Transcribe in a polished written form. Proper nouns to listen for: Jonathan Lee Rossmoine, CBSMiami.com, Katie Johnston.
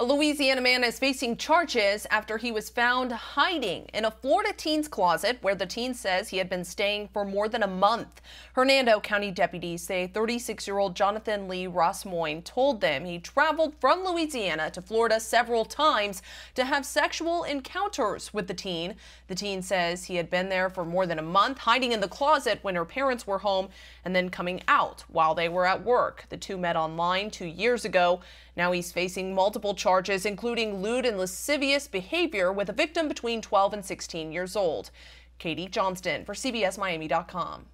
A Louisiana man is facing charges after he was found hiding in a Florida teen's closet where the teen says he had been staying for more than a month. Hernando County deputies say 36-year-old Jonathan Lee Rossmoine told them he traveled from Louisiana to Florida several times to have sexual encounters with the teen. The teen says he had been there for more than a month, hiding in the closet when her parents were home and then coming out while they were at work. The two met online 2 years ago. Now he's facing multiple charges, including lewd and lascivious behavior with a victim between 12 and 16 years old. Katie Johnston for CBSMiami.com.